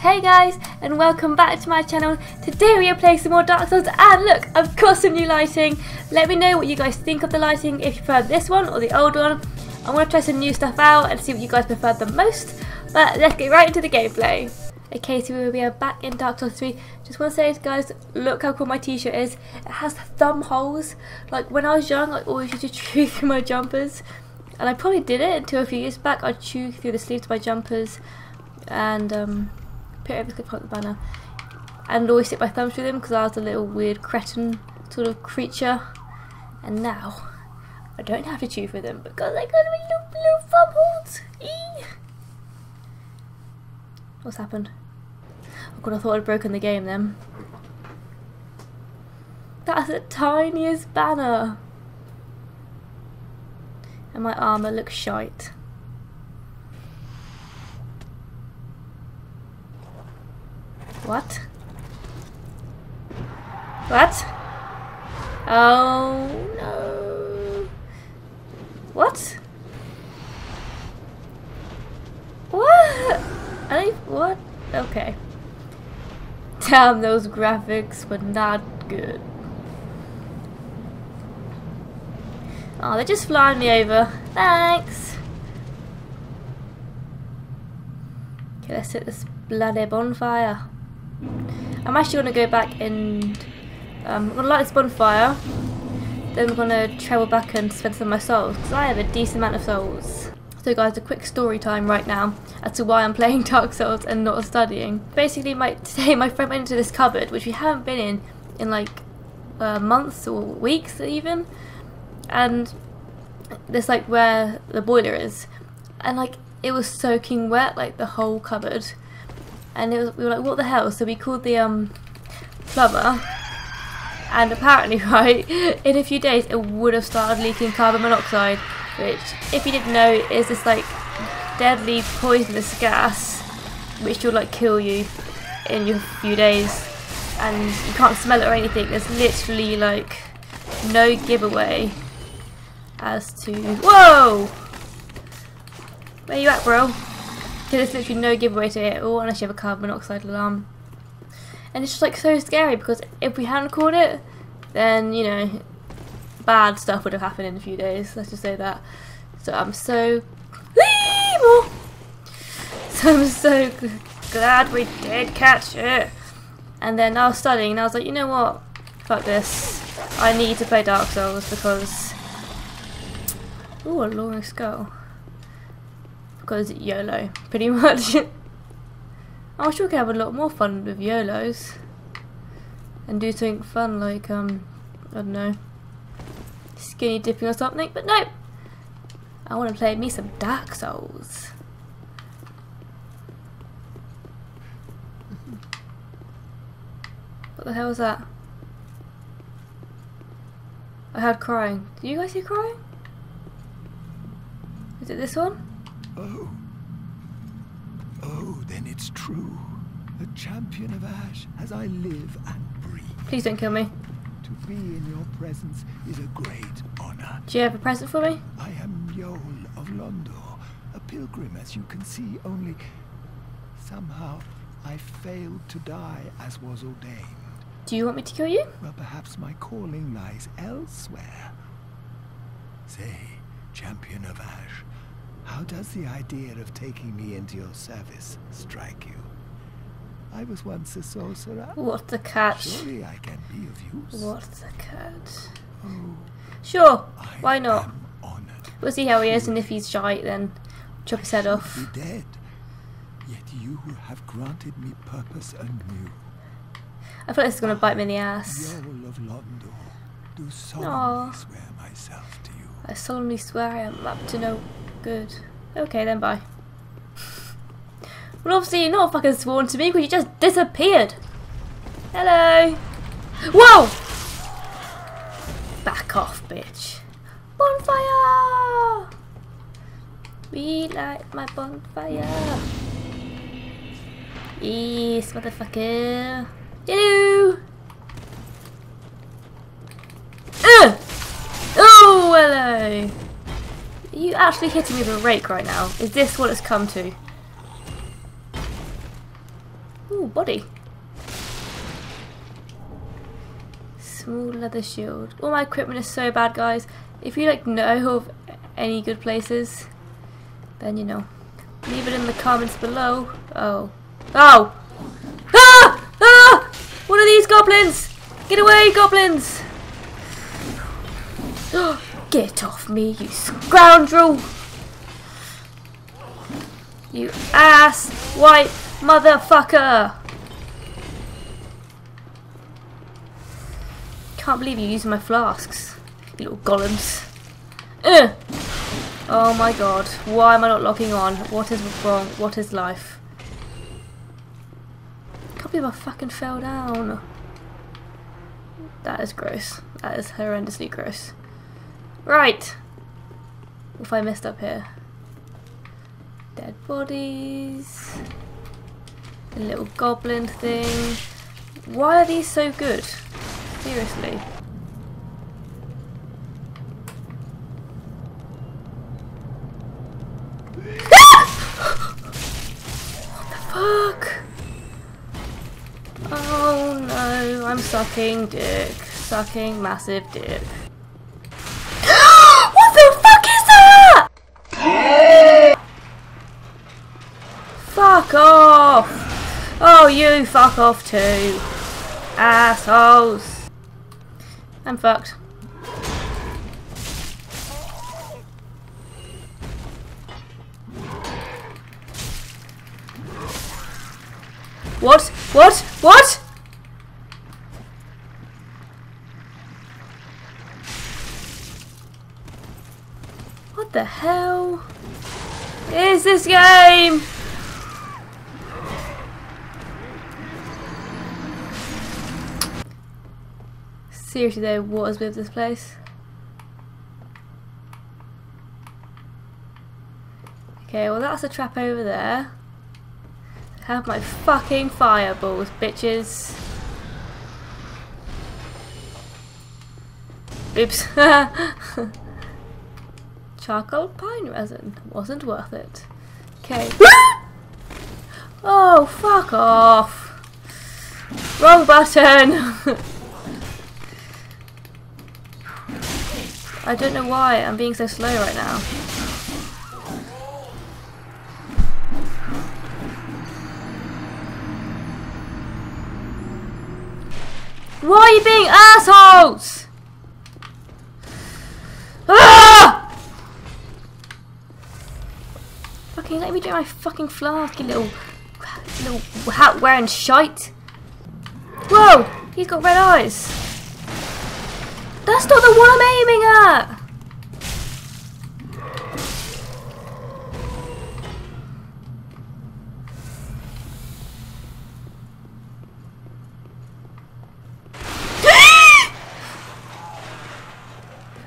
Hey guys, and welcome back to my channel. Today we are playing some more Dark Souls, and look, I've got some new lighting. Let me know what you guys think of the lighting, if you prefer this one or the old one. I'm going to try some new stuff out and see what you guys prefer the most, but let's get right into the gameplay. Okay, so we are back in Dark Souls 3. Just want to say guys, look how cool my t-shirt is. It has thumb holes. Like when I was young, I always used to chew through my jumpers. And I probably did it until a few years back. I chew through the sleeves of my jumpers and put everything on the banner. And always stick my thumbs through them because I was a little weird cretin sort of creature. And now, I don't have to chew through them because I got my little thumb holes. Eee! What's happened? Oh god, I thought I'd broken the game then. That's the tiniest banner. And my armour looks shite. What? What? Oh no. What? What? What? Okay. Damn, those graphics were not good. Oh, they're just flying me over. Thanks! Okay, let's hit this bloody bonfire. I'm actually going to go back and... I'm going to light this bonfire. Then I'm going to travel back and spend some of my souls, because I have a decent amount of souls. So guys, a quick story time right now as to why I'm playing Dark Souls and not studying. Basically, today my friend went into this cupboard, which we haven't been in like months or weeks even. And this like where the boiler is. And like it was soaking wet, like the whole cupboard. And we were like, what the hell? So we called the plumber. And apparently, right, in a few days it would have started leaking carbon monoxide, which, if you didn't know, is this like deadly poisonous gas which will like kill you in your few days, and you can't smell it or anything. There's literally like no giveaway as to... Whoa! Where you at, bro? Because there's literally no giveaway to it at all unless you have a carbon monoxide alarm. And it's just like so scary because if we hadn't caught it, then, you know, bad stuff would have happened in a few days, let's just say that. So I'm so... So I'm so glad we did catch it. And then I was studying and I was like, you know what, fuck this, I need to play Dark Souls because... Ooh, a Laura skull. Because YOLO, pretty much. I'm sure we can have a lot more fun with YOLOs. And do something fun like, I don't know, skinny dipping or something, but no! I want to play me some Dark Souls. What the hell was that? I heard crying. Do you guys hear crying? Is it this one? Oh. Oh, then it's true. The champion of Ash, as I live and breathe. Please don't kill me. To be in your presence is a great honor. Do you have a present for me? I am Yol of Londor, a pilgrim as you can see, only somehow I failed to die as was ordained. Do you want me to kill you? Well, perhaps my calling lies elsewhere. Say, champion of Ash, how does the idea of taking me into your service strike you? I was once a sorcerer. What the catch? Surely I can be of use. What the catch? Oh, sure, why not? We'll see how he is, and if he's shy, then chop his head off. Dead. Yet you have granted me purpose anew. I feel like this is going to bite me in the ass. Yol of Londor, do solemnly swear myself to you. I solemnly swear I am up to no good. Okay, then bye. Well, obviously you're not fucking sworn to me because you just disappeared. Hello. Whoa! Back off, bitch. Bonfire! We light my bonfire. Yes, motherfucker. Hello! Oh, hello! Are you actually hitting me with a rake right now? Is this what it's come to? Ooh, body. Small leather shield. All my equipment is so bad, guys. If you like know of any good places, then you know. Leave it in the comments below. Oh. Oh! Ah! Ah! One of these goblins! Get away, goblins! Get off me, you scoundrel! You ass white motherfucker! Can't believe you're using my flasks, you little golems. Ugh. Oh my god, why am I not locking on? What is wrong? What is life? Can't believe I fucking fell down. That is gross. That is horrendously gross. Right! What if I messed up here? Dead bodies. The little goblin thing. Why are these so good? Seriously. What the fuck? Oh no, I'm sucking dick. Sucking massive dick. What the fuck is that? Fuck off! Oh, you fuck off too. Assholes. I'm fucked. What? What? What? What the hell is this game? Seriously though, what is with this place? Okay, well that's a trap over there. I have my fucking fireballs, bitches. Oops. Charcoal pine resin. Wasn't worth it. Okay. Oh, fuck off. Wrong button. I don't know why I'm being so slow right now. Why are you being assholes? Ah! Fucking let me drink my fucking flask, you little hat wearing shite. Whoa, he's got red eyes. That's not the one I'm aiming at!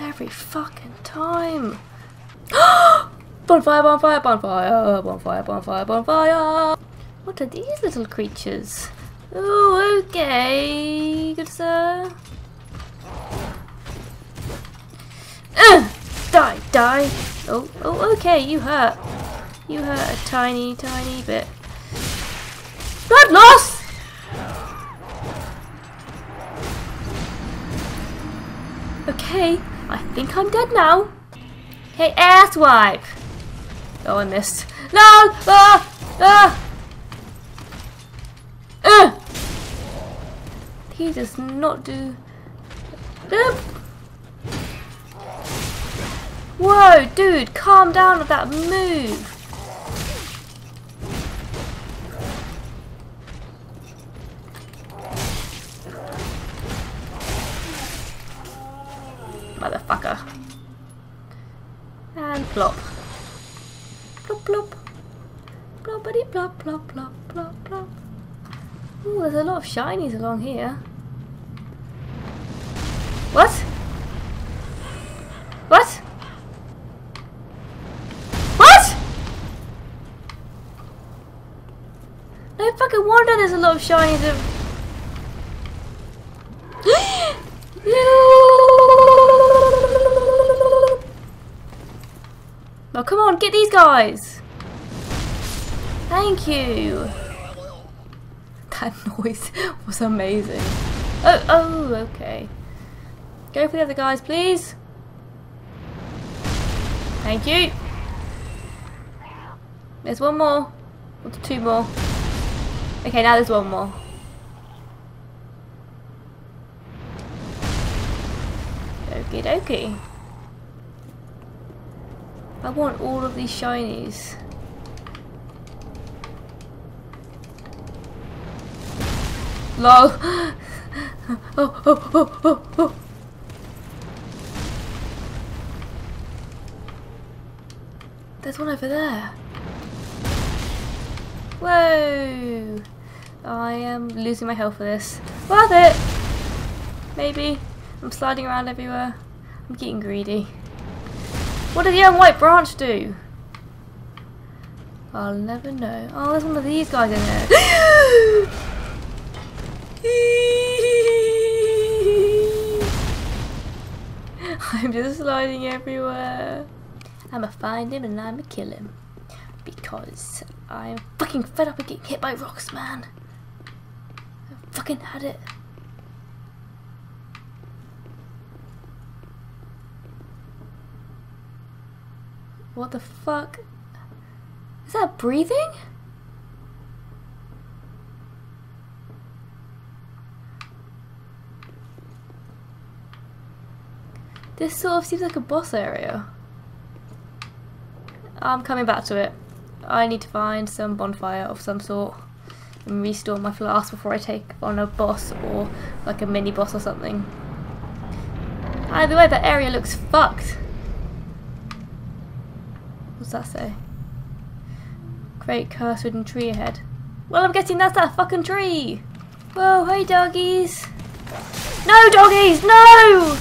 Every fucking time! Bonfire, bonfire, bonfire, bonfire, bonfire, bonfire! What are these little creatures? Ooh, okay, good sir. Die, die. Oh, oh, okay, you hurt. You hurt a tiny, tiny bit. Blood loss! Okay, I think I'm dead now. Hey, asswipe! Oh, I missed. No! Ah! Ah! He does not do... Whoa, dude, calm down with that move. Motherfucker. And plop. Plop, plop. Ploppity, plop, plop, plop, plop, plop. Ooh, there's a lot of shinies along here. What? What? No wonder there's a lot of shinies of... Oh, come on, get these guys! Thank you! That noise was amazing. Oh, okay. Go for the other guys, please. Thank you. There's one more. Or two more. Okay, now there's one more. Okie dokie. I want all of these shinies. LOL. Oh. There's one over there. Whoa! I am losing my health for this. Worth it! Maybe. I'm sliding around everywhere. I'm getting greedy. What did the young white branch do? I'll never know. Oh, there's one of these guys in there. I'm just sliding everywhere. I'ma find him and I'ma kill him. Because I'm fucking fed up of getting hit by rocks, man. I fucking had it. What the fuck? Is that breathing? This sort of seems like a boss area. I'm coming back to it. I need to find some bonfire of some sort and restore my flask before I take on a boss or like a mini boss or something. Either way, that area looks fucked. What's that say? Great cursed wooden tree ahead. Well, I'm guessing that's that fucking tree. Whoa, hey doggies. No doggies, no!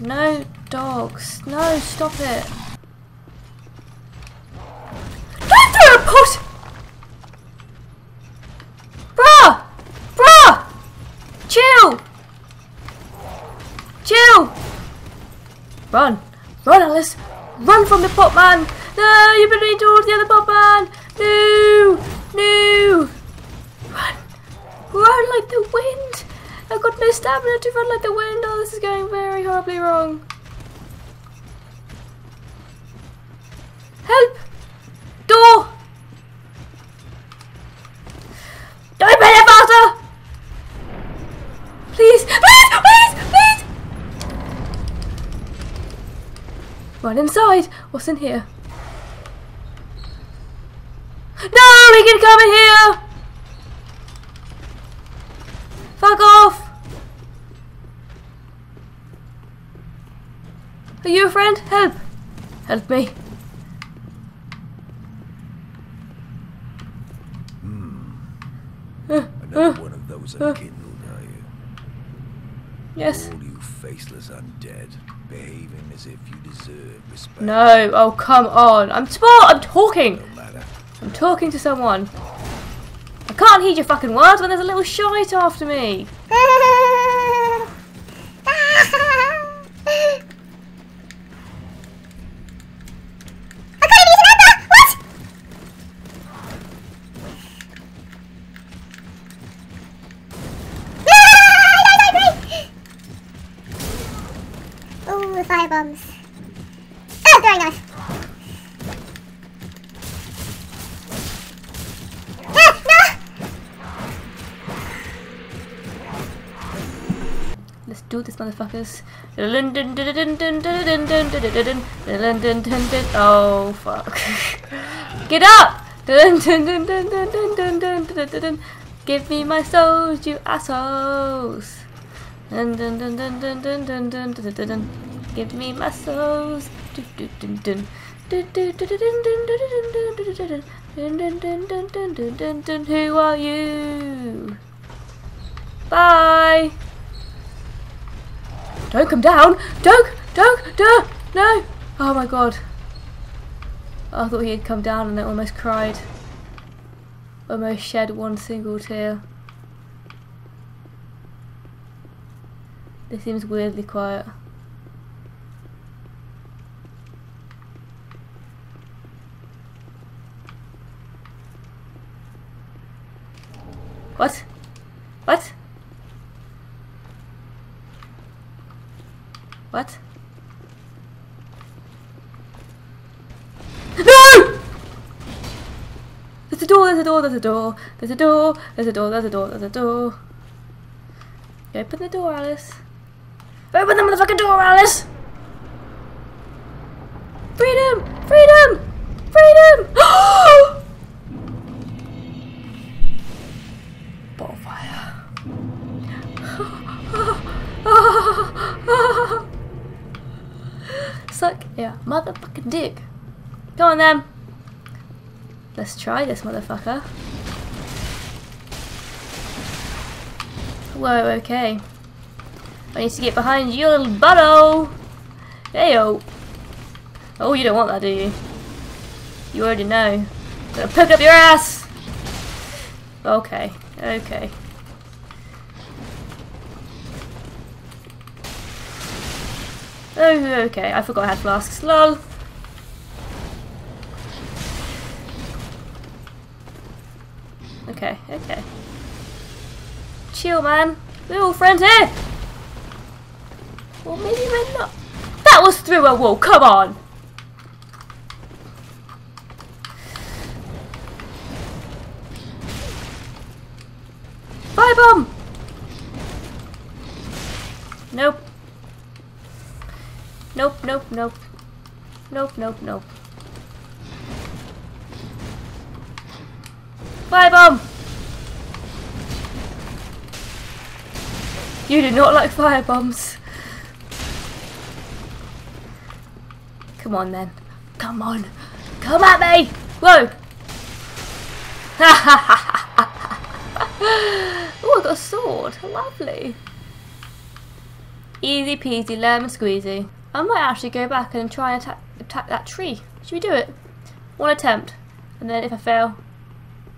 No dogs. No, stop it. Don't throw a pot! Bruh! Bruh! Chill! Chill! Run! Run, Alice! Run from the pot man! No, you've been doing towards the other pot man! No! No! Run! Run like the wind! I've got no stamina to run like the wind. Oh, this is going very horribly wrong. Help! Door! Don't open it faster! Please! Please! Please! Please! Run inside. What's in here? No! He can come in here! Fuck off! Are you a friend? Help! Help me. Another one of those unkindled, are you? Yes. All you faceless undead, behaving as if you deserve respect. No, oh come on. I'm talking! I'm talking to someone. I can't heed your fucking words when there's a little shite after me! What? Ooh, fire bombs. Oh, throwing knife! Do this, motherfuckers. Oh, fuck. Get up! Give me my souls, you assholes. Give me my souls. Who are you? Bye! Don't come down! Don't! No! Oh my god. I thought he had come down and I almost cried. Almost shed one single tear. This seems weirdly quiet. What? What? What? No! There's a door, there's a door, there's a door, there's a door, there's a door, there's a door, there's a door. Open the door, Alice. Open the motherfucking door, Alice! Freedom! Freedom! Freedom! Bonfire. Suck yeah, motherfucking dick. Go on then. Let's try this motherfucker. Whoa, okay. I need to get behind you, little butto. Heyo. Oh, you don't want that, do you? You already know. I'm gonna pick up your ass! Okay, okay. Oh, okay, I forgot I had flasks. Lol. Okay, okay. Chill, man. We're all friends here! Well, maybe we're not. That was through a wall, come on! Bye, bomb! Nope. Nope, nope, nope. Nope, nope, nope. Bye, bomb! You do not like firebombs. Come on then. Come on. Come at me! Whoa! Ha ha ha ha ha! Oh, I got a sword. Lovely. Easy peasy, lemon squeezy. I might actually go back and try and attack that tree. Should we do it? One attempt. And then if I fail,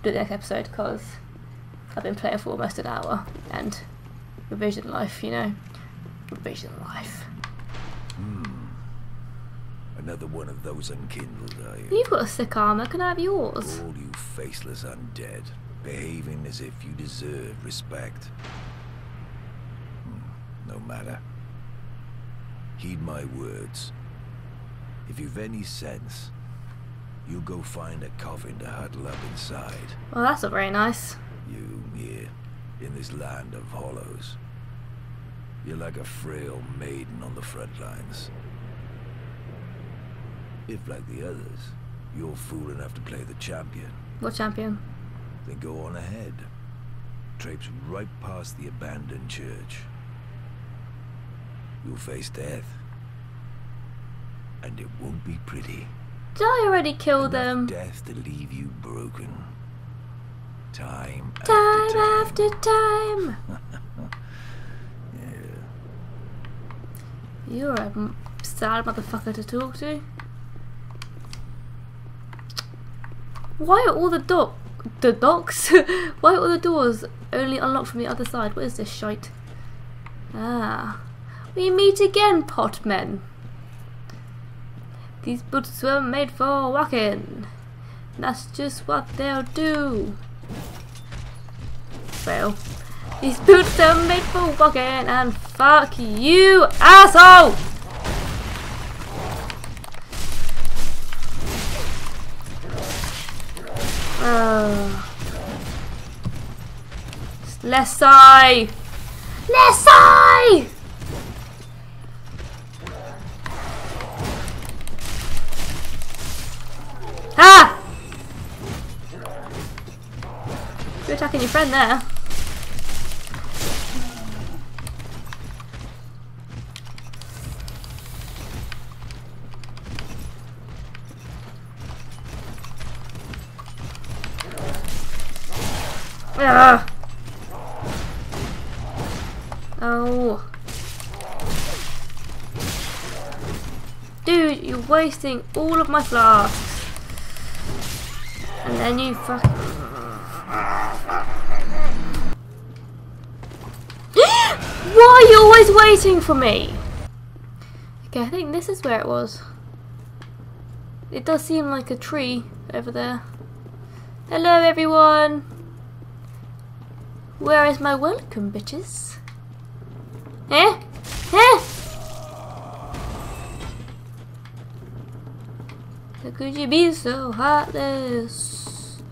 do it the next episode because I've been playing for almost an hour and revision life, you know. Revision life. Hmm. Another one of those unkindled, are you? You've got a sick armour. Can I have yours? All you faceless undead, behaving as if you deserve respect. No matter. Heed my words. If you've any sense, you go find a coffin to huddle up inside. Well, that's not very nice. You here. In this land of hollows, you're like a frail maiden on the front lines. If, like the others, you're fool enough to play the champion. What champion? Then go on ahead. Traipse right past the abandoned church. You'll face death. And it won't be pretty. Did I already kill them? Death to leave you broken. Time after time. After time. Yeah. You're a sad motherfucker to talk to. Why are all the docks? Why are all the doors only unlocked from the other side? What is this shite? Ah, we meet again, potmen. These boots were made for walking. That's just what they'll do. Fail. These boots are made for walking, and fuck you, asshole! Less sigh! Less sigh! Ah! You're attacking your friend there. Ugh. Oh. Dude, you're wasting all of my flasks. And then you fucking... Why are you always waiting for me? Okay, I think this is where it was. It does seem like a tree over there. Hello, everyone. Where is my welcome, bitches? Eh? Eh? How could you be so heartless?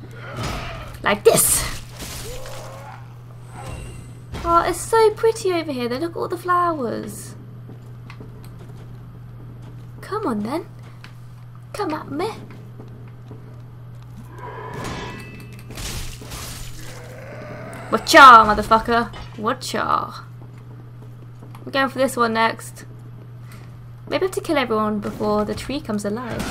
Like this! Oh, it's so pretty over here. They look at all the flowers. Come on then. Come at me. Watcha, motherfucker. Watcha. We're going for this one next. Maybe I have to kill everyone before the tree comes alive.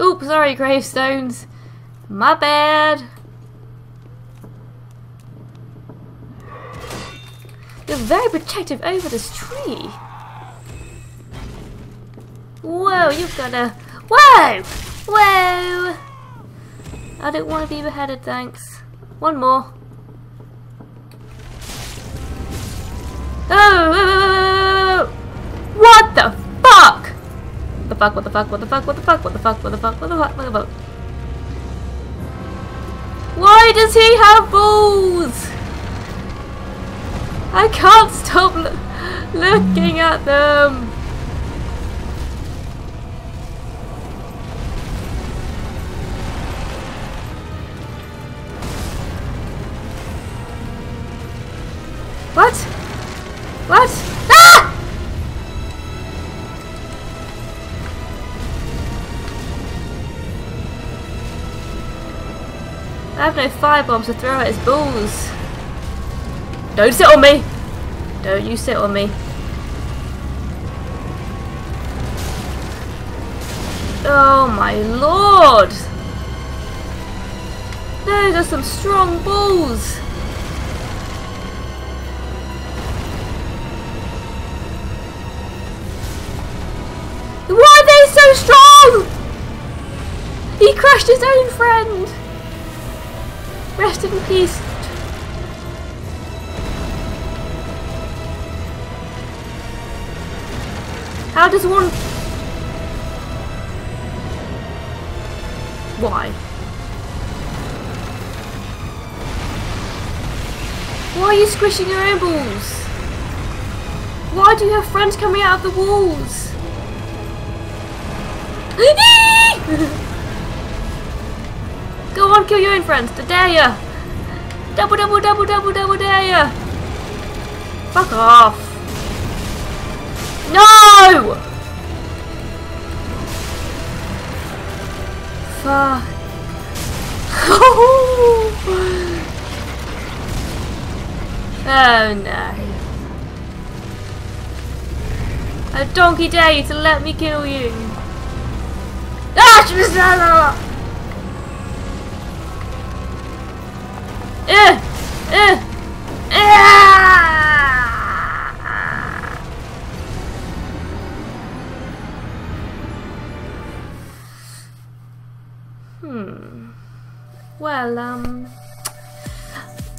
Oops, sorry, gravestones. My bad. You're very protective over this tree. Whoa, you've got a... Whoa! Whoa! I don't want to be beheaded, thanks. One more. Oh! What the fuck? The fuck, what the fuck, what the fuck, what the fuck, what the fuck, what the fuck, what the fuck, what the fuck? Why does he have balls? I can't stop looking at them. What? What? Ah! I have no firebombs to throw at his balls. Don't sit on me! Don't you sit on me. Oh my lord! Those are some strong balls! So strong! He crushed his own friend! Rest in peace. How does one... Why? Why are you squishing your own balls? Why do you have friends coming out of the walls? Go on, kill your own friends, I dare ya! Double, double, double, double, double, dare ya! Fuck off! No! Fuck! Oh no! A donkey dare you to let me kill you! Well,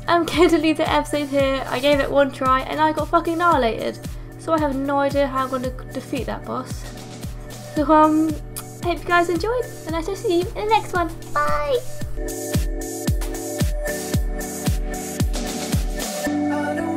I'm going to leave the episode here. I gave it one try and I got fucking annihilated. So I have no idea how I'm going to defeat that boss. So, I hope you guys enjoyed, and I shall see you in the next one. Bye!